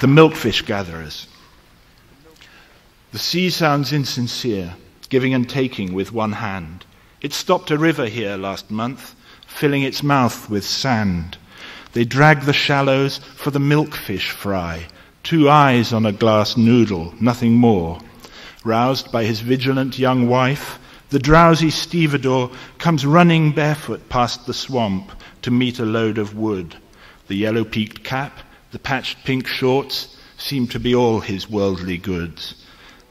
The Milkfish Gatherers. The sea sounds insincere, giving and taking with one hand. It stopped a river here last month, filling its mouth with sand. They drag the shallows for the milkfish fry, two eyes on a glass noodle, nothing more. Roused by his vigilant young wife, the drowsy stevedore comes running barefoot past the swamp to meet a load of wood. The yellow-peaked cap, the patched pink shorts seem to be all his worldly goods.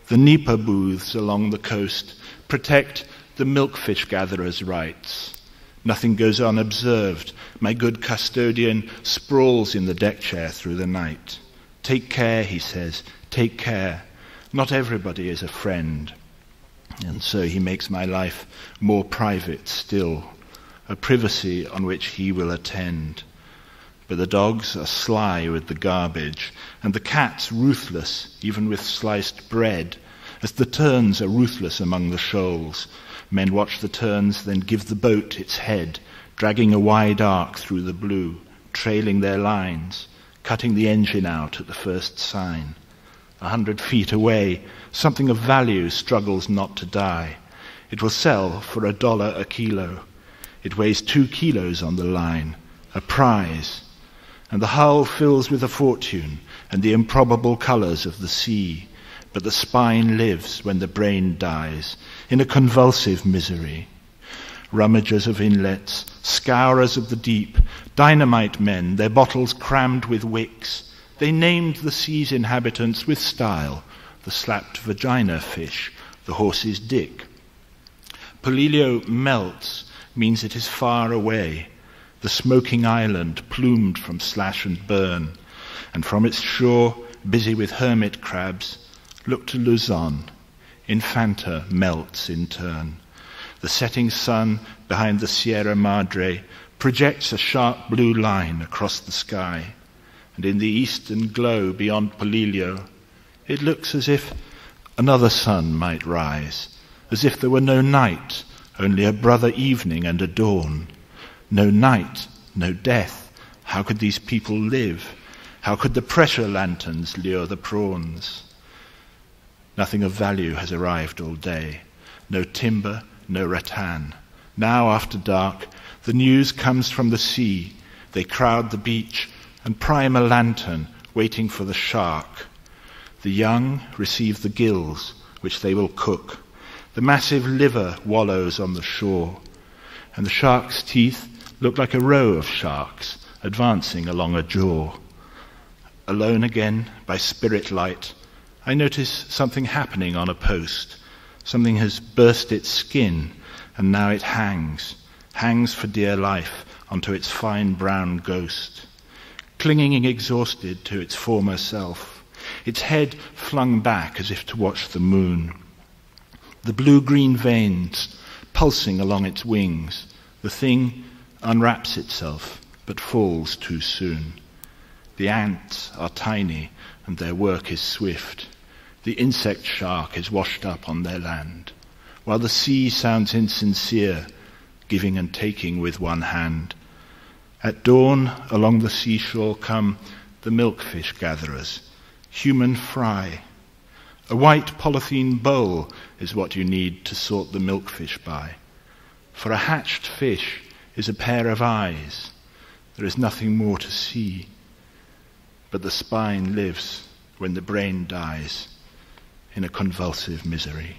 The nipa booths along the coast protect the milkfish gatherer's rights. Nothing goes unobserved. My good custodian sprawls in the deck chair through the night. "Take care," he says, "take care. Not everybody is a friend." And so he makes my life more private still, a privacy on which he will attend. But the dogs are sly with the garbage, and the cats ruthless, even with sliced bread, as the terns are ruthless among the shoals. Men watch the terns, then give the boat its head, dragging a wide arc through the blue, trailing their lines, cutting the engine out at the first sign. 100 feet away, something of value struggles not to die. It will sell for $1 a kilo. It weighs 2 kilos on the line, a prize. And the hull fills with a fortune and the improbable colors of the sea. But the spine lives when the brain dies, in a convulsive misery. Rummagers of inlets, scourers of the deep, dynamite men, their bottles crammed with wicks. They named the sea's inhabitants with style, the slapped vagina fish, the horse's dick. Polillo melts means it is far away, the smoking island plumed from slash and burn, and from its shore, busy with hermit crabs, look to Luzon. Infanta melts in turn. The setting sun behind the Sierra Madre projects a sharp blue line across the sky. And in the eastern glow beyond Polillo, it looks as if another sun might rise, as if there were no night, only a brother evening and a dawn. No night, no death. How could these people live? How could the pressure lanterns lure the prawns? Nothing of value has arrived all day. No timber, no rattan. Now, after dark, the news comes from the sea. They crowd the beach and prime a lantern, waiting for the shark. The young receive the gills, which they will cook. The massive liver wallows on the shore, and the shark's teeth look like a row of sharks advancing along a jaw. Alone again, by spirit light, I notice something happening on a post. Something has burst its skin, and now it hangs for dear life onto its fine brown ghost, clinging and exhausted to its former self, its head flung back as if to watch the moon. The blue-green veins pulsing along its wings, the thing unwraps itself but falls too soon. The ants are tiny and their work is swift. The insect shark is washed up on their land, while the sea sounds insincere, giving and taking with one hand. At dawn, along the seashore come the milkfish gatherers, human fry. A white polythene bowl is what you need to sort the milkfish by. For a hatched fish is a pair of eyes. There is nothing more to see. But the spine lives when the brain dies, in a convulsive misery.